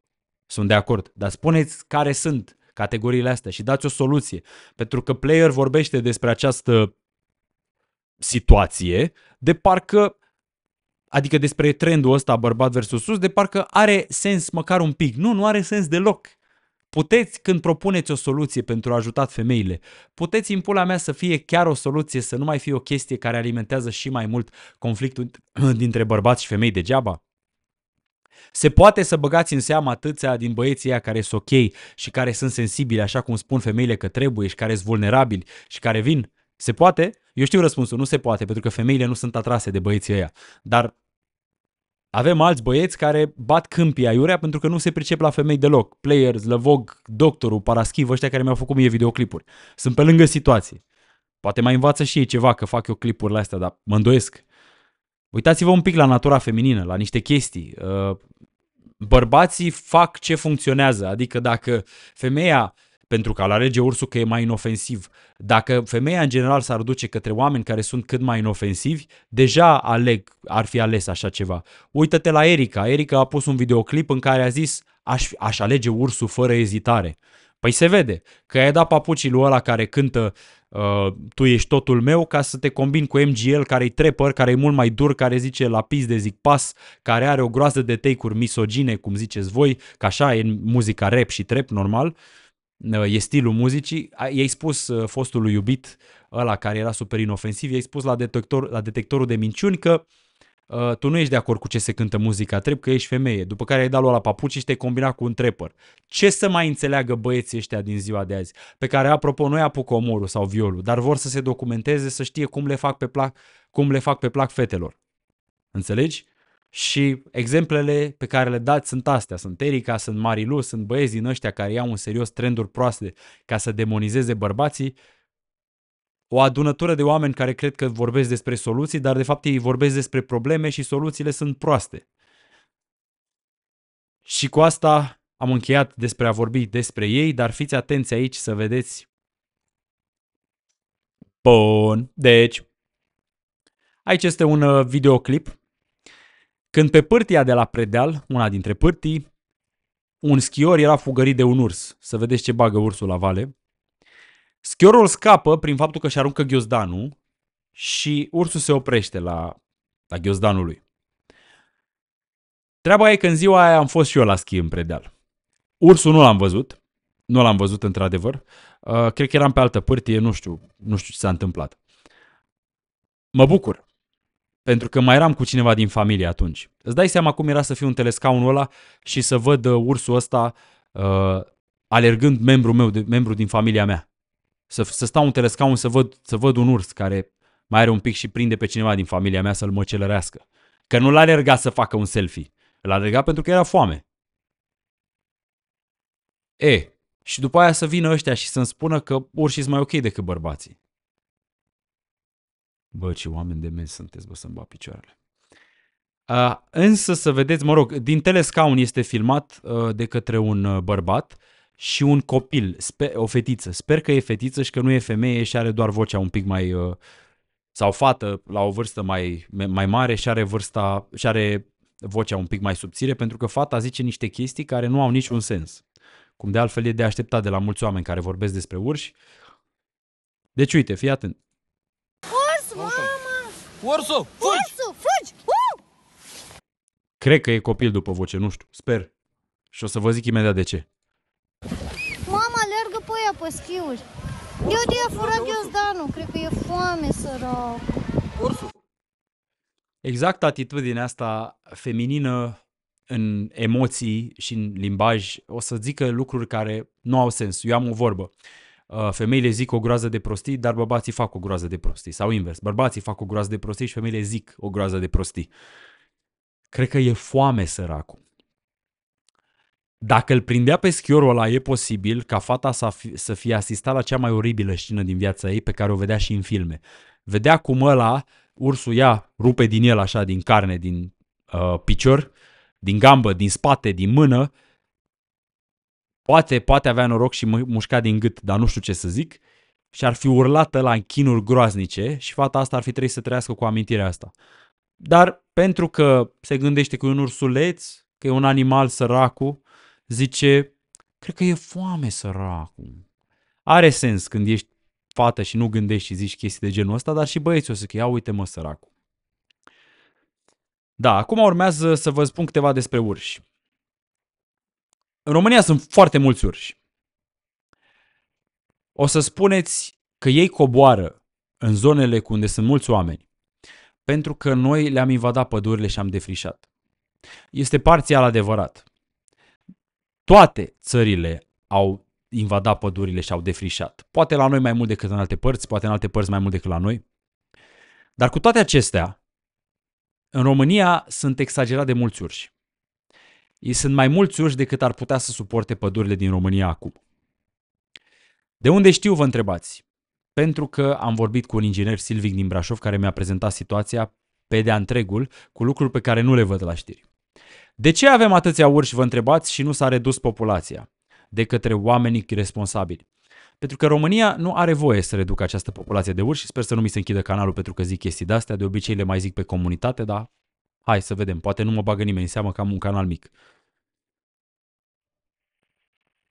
Sunt de acord, dar spuneți care sunt categoriile astea și dați o soluție. Pentru că Player vorbește despre această situație de parcă, adică despre trendul ăsta bărbat versus sus, de parcă are sens măcar un pic. Nu, nu are sens deloc. Puteți, când propuneți o soluție pentru a ajuta femeile, puteți în pula mea să fie chiar o soluție, să nu mai fie o chestie care alimentează și mai mult conflictul dintre bărbați și femei degeaba? Se poate să băgați în seamă atâția din băieții ăia care sunt ok și care sunt sensibili, așa cum spun femeile că trebuie, și care sunt vulnerabili și care vin? Se poate? Eu știu răspunsul, nu se poate, pentru că femeile nu sunt atrase de băieții ăia. Dar avem alți băieți care bat câmpii aiurea pentru că nu se pricep la femei deloc. Player, Lăvog, Doctorul, Paraschiv, ăștia care mi-au făcut mie videoclipuri. Sunt pe lângă situații. Poate mai învață și ei ceva, că fac eu clipurile astea, dar mă îndoiesc. Uitați-vă un pic la natura feminină, la niște chestii. Bărbații fac ce funcționează, adică dacă femeia, pentru că la rege ursul că e mai inofensiv, dacă femeia în general s-ar duce către oameni care sunt cât mai inofensivi, deja ar fi ales așa ceva. Uită-te la Erica. Erica a pus un videoclip în care a zis: aș alege ursul fără ezitare. Păi se vede că i-a dat papucii lui ăla care cântă Tu ești totul meu, ca să te combini cu MGL, care-i trepăr, care-i mult mai dur, care zice la pis de zic pas, care are o groază de take-uri misogine, cum ziceți voi, că așa e muzica rap și trap, normal, e stilul muzicii. I-ai spus fostului iubit, ăla care era super inofensiv, i-ai spus la detectorul de minciuni că tu nu ești de acord cu ce se cântă muzica trap, că ești femeie, după care ai dat la papuci și te-ai combinat cu un trapper. Ce să mai înțeleagă băieții ăștia din ziua de azi, pe care, apropo, nu-i apucă omorul sau violul, dar vor să se documenteze, să știe cum le fac pe plac fetelor. Înțelegi? Și exemplele pe care le dați sunt astea, sunt Erica, sunt Marilu, sunt băieți din ăștia care iau în serios trenduri proaste ca să demonizeze bărbații. O adunătură de oameni care cred că vorbesc despre soluții, dar de fapt ei vorbesc despre probleme și soluțiile sunt proaste. Și cu asta am încheiat despre a vorbi despre ei, dar fiți atenți aici să vedeți. Bun, deci aici este un videoclip. Când pe pârtia de la Predeal, una dintre pârtii, un schior era fugărit de un urs. Să vedeți ce bagă ursul la vale. Schiorul scapă prin faptul că își aruncă ghiozdanul și ursul se oprește la ghiozdanul lui. Treaba e că în ziua aia am fost și eu la schi în Predeal. Ursul nu l-am văzut, într-adevăr. Cred că eram pe altă pârtie, nu știu ce s-a întâmplat. Mă bucur, pentru că mai eram cu cineva din familie atunci. Îți dai seama cum era să fiu în telescaunul ăla și să văd ursul ăsta alergând membru din familia mea. Să stau în telescaun să văd un urs care mai are un pic și prinde pe cineva din familia mea să-l măcelărească. Că nu l-a alergat să facă un selfie. L-a alergat pentru că era foame. Și după aia să vină ăștia și să-mi spună că urșii sunt mai ok decât bărbații. Bă, ce oameni de mens sunteți, bă, să-mi bat picioarele. Însă să vedeți, mă rog, din telescaun este filmat de către un bărbat și un copil, o fetiță. Sper că e fetiță și că nu e femeie și are doar vocea un pic mai... sau fată la o vârstă mai mare și are vocea un pic mai subțire, pentru că fata zice niște chestii care nu au niciun sens. Cum de altfel e de așteptat de la mulți oameni care vorbesc despre urși. Deci uite, fii atent. Urs, mama! Ursul, fugi! Cred că e copil după voce, nu știu, sper. Și o să vă zic imediat de ce. Mama, alergă pe ea pe schiuri. Eu de-a furat ghiozdanul, cred că e foame, sărac. Exact atitudinea asta feminină în emoții și în limbaj o să zică lucruri care nu au sens. Eu am o vorbă. Femeile zic o groază de prostii, dar bărbații fac o groază de prostii. Sau invers, bărbații fac o groază de prostii și femeile zic o groază de prostii. Cred că e foame, săracul. Dacă îl prindea pe schiorul ăla, e posibil ca fata să fie asistat la cea mai oribilă scenă din viața ei, pe care o vedea și în filme. Vedea cum ăla, ursul, ia, rupe din el așa, din carne, din picior, din gambă, din spate, din mână. Poate avea noroc și mușca din gât, dar nu știu ce să zic. și ar fi urlat ăla în chinuri groaznice și fata asta ar fi trebuit să trăiască cu amintirea asta. Dar pentru că se gândește că e un ursuleț, că e un animal săracu, zice, cred că e foame săracu. Are sens când ești fată și nu gândești și zici chestii de genul ăsta, dar și băieții o să zică, ia uite mă săracu. Da, acum urmează să vă spun câteva despre urși. În România sunt foarte mulți urși. O să spuneți că ei coboară în zonele unde sunt mulți oameni, pentru că noi le-am invadat pădurile și am defrișat. Este parțial adevărat. Toate țările au invadat pădurile și au defrișat. Poate la noi mai mult decât în alte părți, poate în alte părți mai mult decât la noi. Dar cu toate acestea, în România sunt exagerat de mulți urși. Ei sunt mai mulți urși decât ar putea să suporte pădurile din România acum. De unde știu, vă întrebați? Pentru că am vorbit cu un inginer silvic din Brașov care mi-a prezentat situația pe de-a întregul cu lucruri pe care nu le văd la știri. De ce avem atâția urși, vă întrebați, și nu s-a redus populația de către oamenii responsabili? Pentru că România nu are voie să reducă această populație de urși și sper să nu mi se închidă canalul pentru că zic chestii de-astea, de obicei le mai zic pe comunitate, dar hai să vedem, poate nu mă bagă nimeni în seamă că am un canal mic.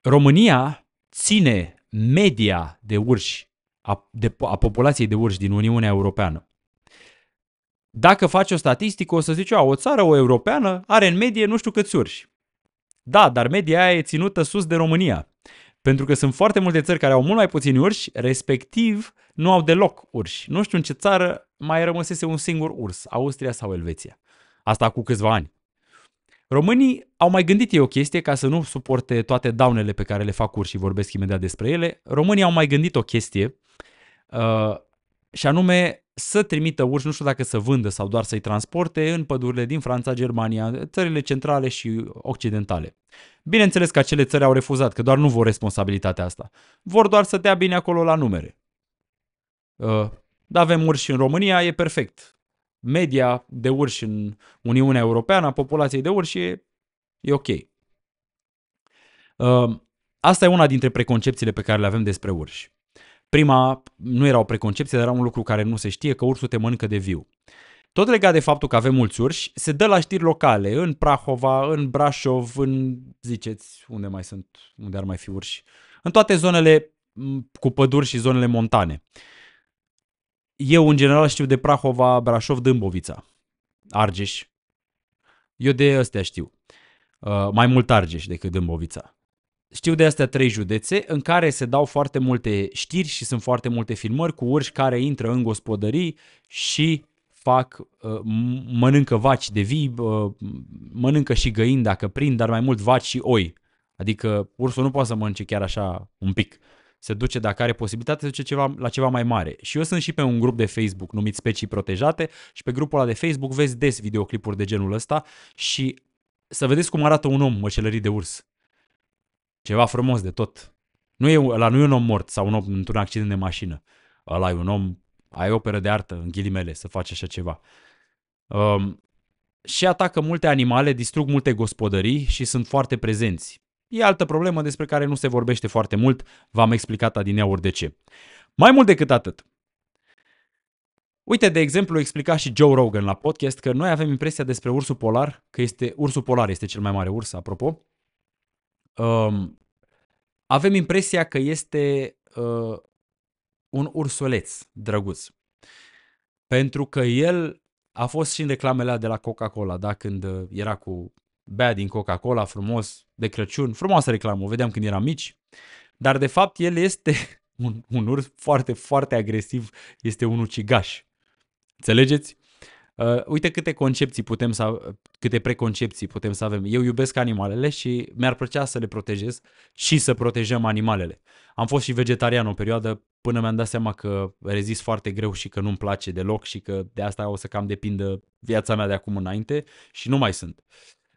România ține media de urși, a populației de urși din Uniunea Europeană. Dacă faci o statistică, o să zici, o țară, o europeană, are în medie nu știu câți urși. Da, dar media aia e ținută sus de România. Pentru că sunt foarte multe țări care au mult mai puțini urși, respectiv nu au deloc urși. Nu știu în ce țară mai rămăsese un singur urs, Austria sau Elveția. Asta cu câțiva ani. Românii au mai gândit ei o chestie ca să nu suporte toate daunele pe care le fac urși și vorbesc imediat despre ele. Românii au mai gândit o chestie și anume să trimită urși, nu știu dacă să vândă sau doar să-i transporte în pădurile din Franța, Germania, țările centrale și occidentale. Bineînțeles că acele țări au refuzat, că doar nu vor responsabilitatea asta. Vor doar să dea bine acolo la numere. Da, avem urși în România, e perfect. Media de urși în Uniunea Europeană, a populației de urși e ok. Asta e una dintre preconcepțiile pe care le avem despre urși. Prima nu era o preconcepție, dar era un lucru care nu se știe, că ursul te mănâncă de viu. Tot legat de faptul că avem mulți urși, se dă la știri locale, în Prahova, în Brașov, în, ziceți, unde mai sunt, unde ar mai fi urși, în toate zonele cu păduri și zonele montane. Eu, în general, știu de Prahova, Brașov, Dâmbovița, Argeș. Eu de astea știu. Mai mult Argeș decât Dâmbovița. Știu de astea trei județe în care se dau foarte multe știri și sunt foarte multe filmări cu urși care intră în gospodării și fac, mănâncă vaci de vii, mănâncă și găini dacă prind, dar mai mult vaci și oi. Adică ursul nu poate să mănânce chiar așa un pic. Se duce, dacă are posibilitate, se duce la ceva mai mare. Și eu sunt și pe un grup de Facebook numit Specii Protejate și pe grupul ăla de Facebook vezi des videoclipuri de genul ăsta și să vedeți cum arată un om măcelărit de urs. Ceva frumos de tot. Nu e un om mort sau un om într-un accident de mașină. Ăla e un om, ai operă de artă, în ghilimele, să faci așa ceva. Și atacă multe animale, distrug multe gospodării și sunt foarte prezenți. E altă problemă despre care nu se vorbește foarte mult, v-am explicat adineauri de ce. Mai mult decât atât. Uite, de exemplu, explica și Joe Rogan la podcast că noi avem impresia despre ursul polar, că ursul polar este cel mai mare urs, apropo. Avem impresia că este un ursuleț drăguț. Pentru că el a fost și în reclamele de la Coca-Cola, da, când era cu bea din Coca-Cola, frumos, de Crăciun, frumoasă reclamă, o vedeam când eram mici, dar de fapt el este un urs foarte, foarte agresiv, este un ucigaș. Înțelegeți? Uite câte preconcepții putem să avem. Eu iubesc animalele și mi-ar plăcea să le protejez și să protejăm animalele. Am fost și vegetarian o perioadă până mi-am dat seama că rezist foarte greu și că nu-mi place deloc și că de asta o să cam depindă viața mea de acum înainte și nu mai sunt.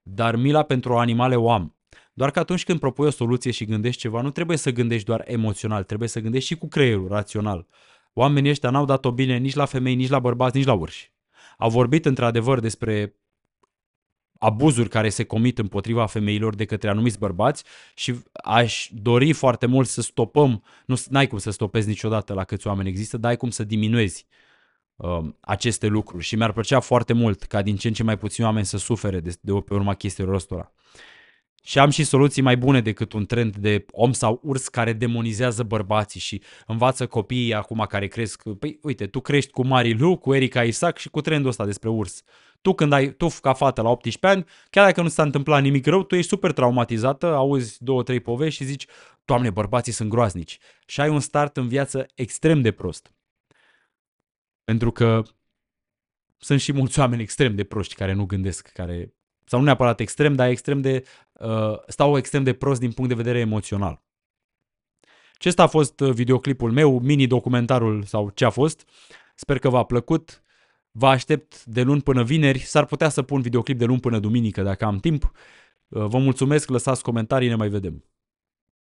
Dar mila pentru animale o am. Doar că atunci când propui o soluție și gândești ceva, nu trebuie să gândești doar emoțional, trebuie să gândești și cu creierul, rațional. Oamenii ăștia n-au dat-o bine nici la femei, nici la bărbați, nici la urși. Au vorbit într-adevăr despre abuzuri care se comit împotriva femeilor de către anumiți bărbați și aș dori foarte mult să stopăm, n-ai cum să stopezi niciodată la câți oameni există, dar ai cum să diminuezi aceste lucruri și mi-ar plăcea foarte mult ca din ce în ce mai puțini oameni să sufere de pe urma chestiilor ăstora. Și am și soluții mai bune decât un trend de om sau urs care demonizează bărbații și învață copiii acum care cresc. Păi uite, tu crești cu Marilu, cu Erica Isac și cu trendul ăsta despre urs. Tu când ai tuf ca fată la 18 ani, chiar dacă nu s-a întâmplat nimic rău, tu ești super traumatizată, auzi 2-3 povești și zici, Doamne, bărbații sunt groaznici. Și ai un start în viață extrem de prost. Pentru că sunt și mulți oameni extrem de proști care nu gândesc, care... sau nu neapărat extrem, dar extrem de, stau extrem de prost din punct de vedere emoțional. Acesta a fost videoclipul meu, mini-documentarul sau ce a fost. Sper că v-a plăcut. Vă aștept de luni până vineri. S-ar putea să pun videoclip de luni până duminică, dacă am timp. Vă mulțumesc, lăsați comentarii, ne mai vedem.